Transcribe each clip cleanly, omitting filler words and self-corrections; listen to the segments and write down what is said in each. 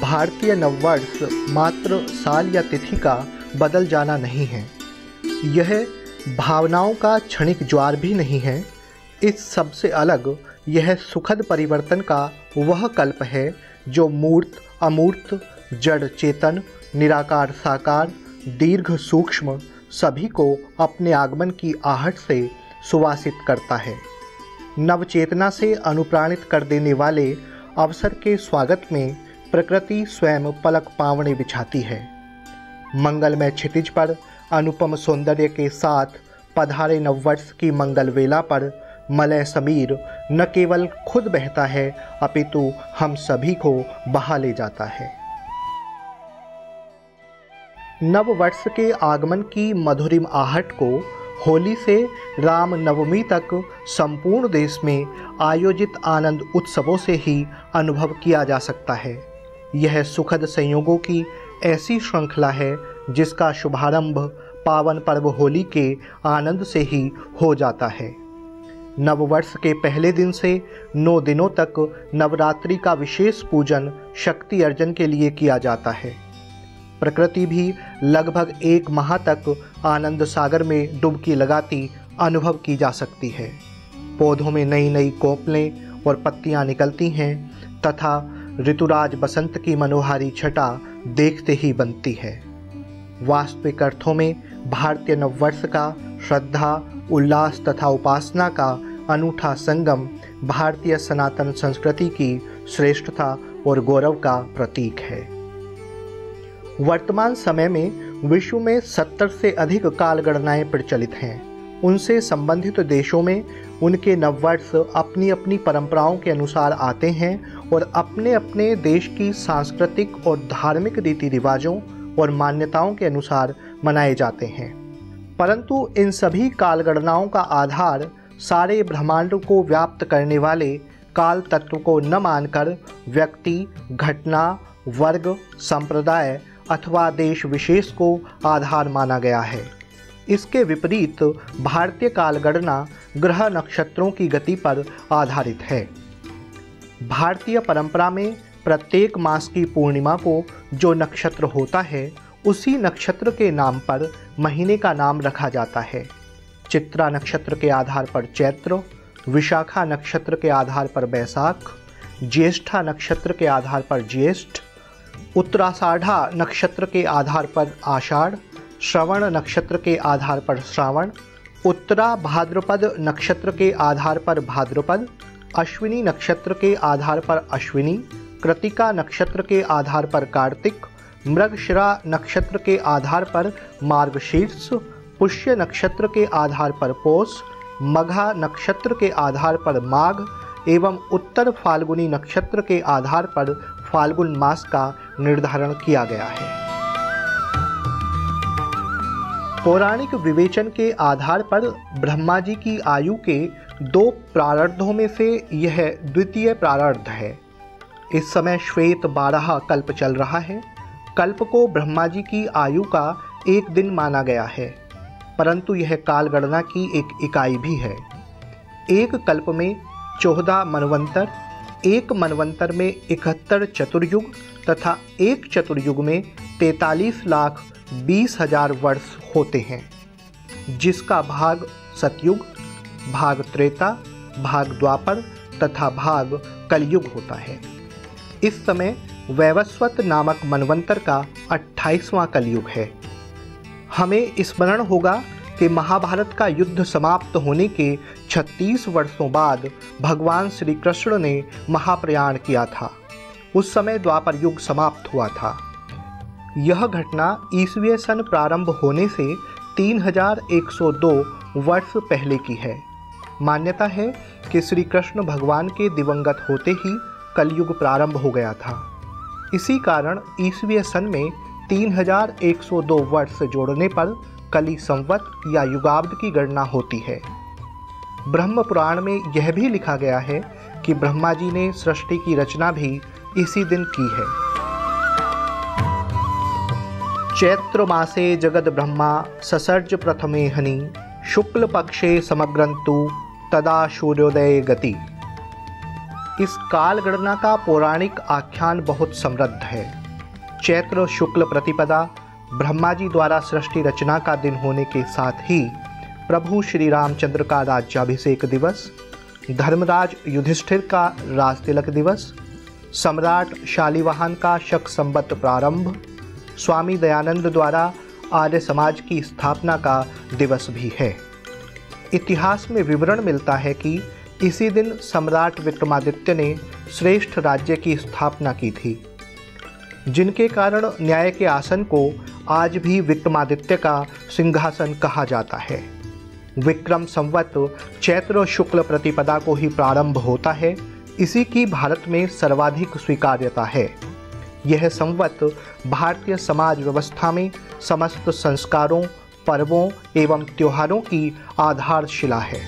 भारतीय नववर्ष मात्र साल या तिथि का बदल जाना नहीं है, यह भावनाओं का क्षणिक ज्वार भी नहीं है। इस सबसे अलग यह सुखद परिवर्तन का वह कल्प है जो मूर्त अमूर्त, जड़ चेतन, निराकार साकार, दीर्घ सूक्ष्म सभी को अपने आगमन की आहट से सुवासित करता है। नवचेतना से अनुप्राणित कर देने वाले अवसर के स्वागत में प्रकृति स्वयं पलक पावने बिछाती है। मंगलमय क्षितिज पर अनुपम सौंदर्य के साथ पधारे नववर्ष की मंगल वेला पर मलय समीर न केवल खुद बहता है अपितु हम सभी को बहा ले जाता है। नववर्ष के आगमन की मधुरिम आहट को होली से राम नवमी तक संपूर्ण देश में आयोजित आनंद उत्सवों से ही अनुभव किया जा सकता है। यह सुखद संयोगों की ऐसी श्रृंखला है जिसका शुभारंभ पावन पर्व होली के आनंद से ही हो जाता है। नववर्ष के पहले दिन से 9 दिनों तक नवरात्रि का विशेष पूजन शक्ति अर्जन के लिए किया जाता है। प्रकृति भी लगभग 1 माह तक आनंद सागर में डुबकी लगाती अनुभव की जा सकती है। पौधों में नई नई कोपलें और पत्तियां निकलती हैं तथा ऋतुराज बसंत की मनोहारी छटा देखते ही बनती है। वास्तविक अर्थों में भारतीय नववर्ष का श्रद्धा, उल्लास तथा उपासना का अनूठा संगम भारतीय सनातन संस्कृति की श्रेष्ठता और गौरव का प्रतीक है। वर्तमान समय में विश्व में 70 से अधिक कालगणनाएँ प्रचलित हैं। उनसे संबंधित देशों में उनके नववर्ष अपनी अपनी परंपराओं के अनुसार आते हैं और अपने अपने देश की सांस्कृतिक और धार्मिक रीति रिवाजों और मान्यताओं के अनुसार मनाए जाते हैं, परंतु इन सभी कालगणनाओं का आधार सारे ब्रह्मांड को व्याप्त करने वाले काल तत्व को न मानकर व्यक्ति, घटना, वर्ग, संप्रदाय अथवा देश विशेष को आधार माना गया है। इसके विपरीत भारतीय कालगणना ग्रह नक्षत्रों की गति पर आधारित है। भारतीय परंपरा में प्रत्येक मास की पूर्णिमा को जो नक्षत्र होता है उसी नक्षत्र के नाम पर महीने का नाम रखा जाता है। चित्रा नक्षत्र के आधार पर चैत्र, विशाखा नक्षत्र के आधार पर बैसाख, ज्येष्ठा नक्षत्र के आधार पर ज्येष्ठ, उत्तराषाढ़ा नक्षत्र के आधार पर आषाढ़, श्रवण नक्षत्र के आधार पर श्रावण, उत्तरा भाद्रपद नक्षत्र के आधार पर भाद्रपद, अश्विनी नक्षत्र के आधार पर अश्विनी, कृतिका नक्षत्र के आधार पर कार्तिक, मृगशिरा नक्षत्र के आधार पर मार्गशीर्ष, पुष्य नक्षत्र के आधार पर पौष, मघा नक्षत्र के आधार पर माघ एवं उत्तर फाल्गुनी नक्षत्र के आधार पर फाल्गुन मास का निर्धारण किया गया है। पौराणिक विवेचन के आधार पर ब्रह्मा जी की आयु के 2 प्रारब्धों में से यह द्वितीय प्रारब्ध है। इस समय श्वेत 12 कल्प चल रहा है। कल्प को ब्रह्मा जी की आयु का 1 दिन माना गया है, परंतु यह कालगणना की एक इकाई भी है। एक कल्प में 14 मनवंतर, एक मनवंतर में 71 चतुर्युग तथा एक चतुर्युग में 43,20,000 वर्ष होते हैं, जिसका भाग सतयुग, भाग त्रेता, भाग द्वापर तथा भाग कलयुग होता है। इस समय वैवस्वत नामक मनवंतर का 28वां कलयुग है। हमें स्मरण होगा कि महाभारत का युद्ध समाप्त होने के 36 वर्षों बाद भगवान श्री कृष्ण ने महाप्रयाण किया था। उस समय द्वापर युग समाप्त हुआ था। यह घटना ईसवीय सन प्रारंभ होने से 3102 वर्ष पहले की है। मान्यता है कि श्री कृष्ण भगवान के दिवंगत होते ही कलयुग प्रारंभ हो गया था। इसी कारण ईसवीय सन में 3102 वर्ष जोड़ने पर कली संवत या युगाब्द की गणना होती है। ब्रह्म पुराण में यह भी लिखा गया है कि ब्रह्मा जी ने सृष्टि की रचना भी इसी दिन की है। चैत्र मासे जगद ब्रह्मा ससर्ज प्रथमे हनि शुक्ल पक्षे समग्रंतु तदा सूर्योदय गति। इस कालगणना का पौराणिक आख्यान बहुत समृद्ध है। चैत्र शुक्ल प्रतिपदा ब्रह्मा जी द्वारा सृष्टि रचना का दिन होने के साथ ही प्रभु श्री रामचंद्र का राज्याभिषेक दिवस, धर्मराज युधिष्ठिर का राजतिलक दिवस, सम्राट शालिवाहन का शक संवत प्रारंभ, स्वामी दयानंद द्वारा आर्यसमाज की स्थापना का दिवस भी है। इतिहास में विवरण मिलता है कि इसी दिन सम्राट विक्रमादित्य ने श्रेष्ठ राज्य की स्थापना की थी, जिनके कारण न्याय के आसन को आज भी विक्रमादित्य का सिंहासन कहा जाता है। विक्रम संवत्सर चैत्र शुक्ल प्रतिपदा को ही प्रारंभ होता है। इसी की भारत में सर्वाधिक स्वीकार्यता है। यह संवत्सर भारतीय समाज व्यवस्था में समस्त संस्कारों, पर्वों एवं त्योहारों की आधारशिला है।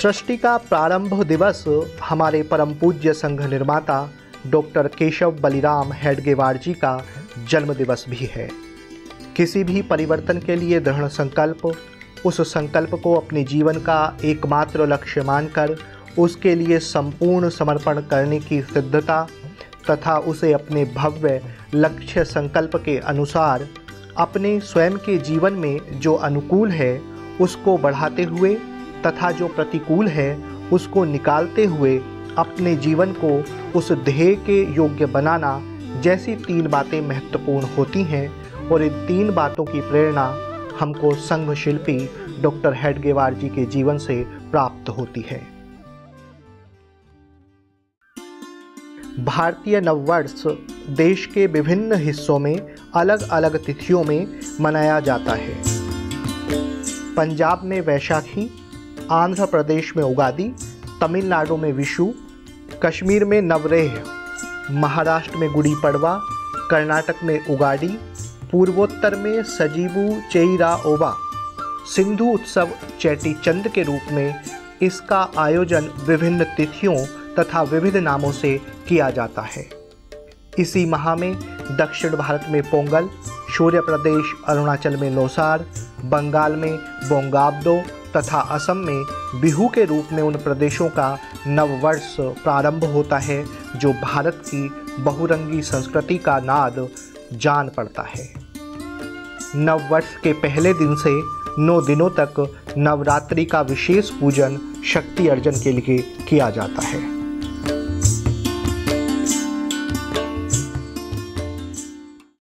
सृष्टि का प्रारंभ दिवस हमारे परम पूज्य संघ निर्माता डॉक्टर केशव बलिराम हेडगेवार जी का जन्म दिवस भी है। किसी भी परिवर्तन के लिए दृढ़ संकल्प, उस संकल्प को अपने जीवन का एकमात्र लक्ष्य मानकर उसके लिए संपूर्ण समर्पण करने की सिद्धता तथा उसे अपने भव्य लक्ष्य संकल्प के अनुसार अपने स्वयं के जीवन में जो अनुकूल है उसको बढ़ाते हुए तथा जो प्रतिकूल है उसको निकालते हुए अपने जीवन को उस ध्येय के योग्य बनाना, जैसी तीन बातें महत्वपूर्ण होती हैं। और इन तीन बातों की प्रेरणा हमको संघ शिल्पी डॉक्टर हेडगेवार जी के जीवन से प्राप्त होती है। भारतीय नववर्ष देश के विभिन्न हिस्सों में अलग अलग तिथियों में मनाया जाता है। पंजाब में वैशाखी, आंध्र प्रदेश में उगादी, तमिलनाडु में विशु, कश्मीर में नवरेह, महाराष्ट्र में गुड़ी पड़वा, कर्नाटक में उगाड़ी, पूर्वोत्तर में सजीबू चेईरा ओबा, सिंधु उत्सव चैटी चंद के रूप में इसका आयोजन विभिन्न तिथियों तथा विविध नामों से किया जाता है। इसी माह में दक्षिण भारत में पोंगल, सूर्य प्रदेश, अरुणाचल में लोसार, बंगाल में बोंगाब्दो तथा असम में बिहू के रूप में उन प्रदेशों का नववर्ष प्रारंभ होता है जो भारत की बहुरंगी संस्कृति का नाद जान पड़ता है। नववर्ष के पहले दिन से 9 दिनों तक नवरात्रि का विशेष पूजन शक्ति अर्जन के लिए किया जाता है।